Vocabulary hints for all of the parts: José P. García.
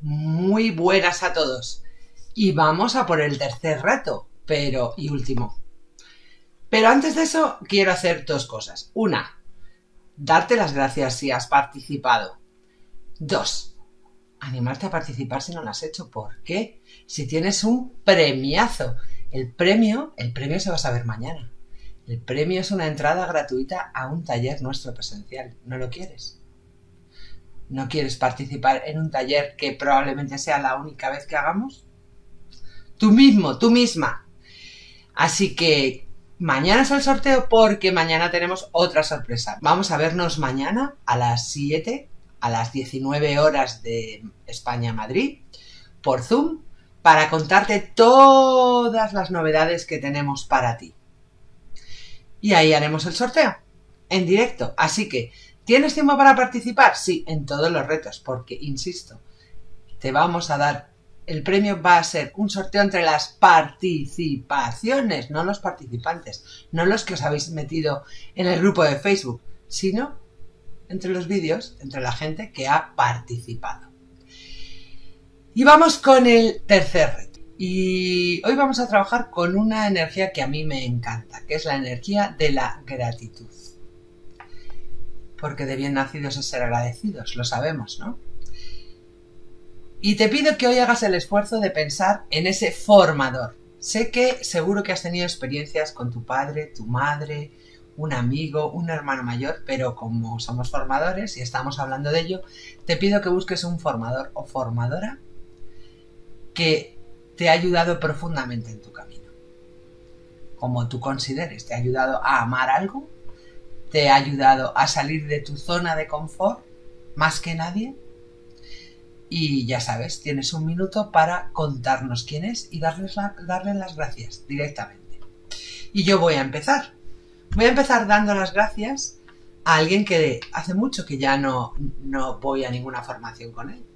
Muy buenas a todos. Y vamos a por el tercer reto, y último. Pero antes de eso, quiero hacer dos cosas. Una, darte las gracias si has participado. Dos, animarte a participar si no lo has hecho. ¿Por qué? Si tienes un premiazo. El premio se va a saber mañana. El premio es una entrada gratuita a un taller nuestro presencial. ¿No lo quieres? ¿No quieres participar en un taller que probablemente sea la única vez que hagamos? Tú mismo, tú misma. Así que mañana es el sorteo porque mañana tenemos otra sorpresa. Vamos a vernos mañana a las 7, a las 19 horas de España-Madrid, por Zoom, para contarte todas las novedades que tenemos para ti. Y ahí haremos el sorteo, en directo. Así que, ¿tienes tiempo para participar? Sí, en todos los retos, porque, insisto, te vamos a dar... El premio va a ser un sorteo entre las participaciones, no los participantes, no los que os habéis metido en el grupo de Facebook, sino entre los vídeos, entre la gente que ha participado. Y vamos con el tercer reto. Y hoy vamos a trabajar con una energía que a mí me encanta, que es la energía de la gratitud. Porque de bien nacidos es ser agradecidos, lo sabemos, ¿no? Y te pido que hoy hagas el esfuerzo de pensar en ese formador. Sé que seguro que has tenido experiencias con tu padre, tu madre, un amigo, un hermano mayor, pero como somos formadores y estamos hablando de ello, te pido que busques un formador o formadora que te ha ayudado profundamente en tu camino. Como tú consideres, te ha ayudado a amar algo, te ha ayudado a salir de tu zona de confort, más que nadie. Y ya sabes, tienes un minuto para contarnos quién es y darle las gracias directamente. Y yo voy a empezar. Voy a empezar dando las gracias a alguien que hace mucho que ya no voy a ninguna formación con él.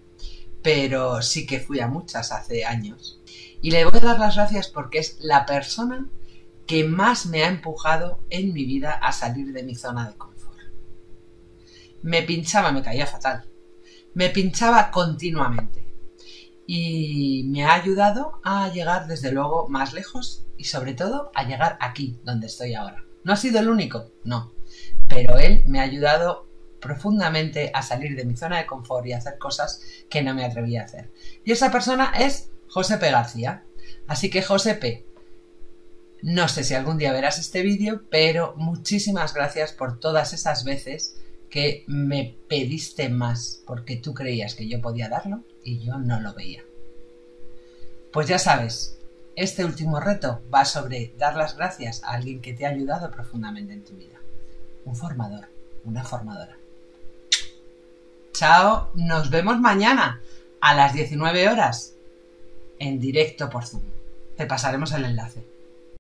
Pero sí que fui a muchas hace años. Y le voy a dar las gracias porque es la persona que más me ha empujado en mi vida a salir de mi zona de confort. Me pinchaba, me caía fatal. Me pinchaba continuamente y me ha ayudado a llegar desde luego más lejos y sobre todo a llegar aquí donde estoy ahora. No ha sido el único, no, pero él me ha ayudado profundamente a salir de mi zona de confort y a hacer cosas que no me atrevía a hacer. Y esa persona es José P. García. Así que José P., no sé si algún día verás este vídeo, pero muchísimas gracias por todas esas veces que me pediste más porque tú creías que yo podía darlo y yo no lo veía. Pues ya sabes, este último reto va sobre dar las gracias a alguien que te ha ayudado profundamente en tu vida. Un formador, una formadora. Chao, nos vemos mañana a las 19 horas en directo por Zoom. Te pasaremos el enlace.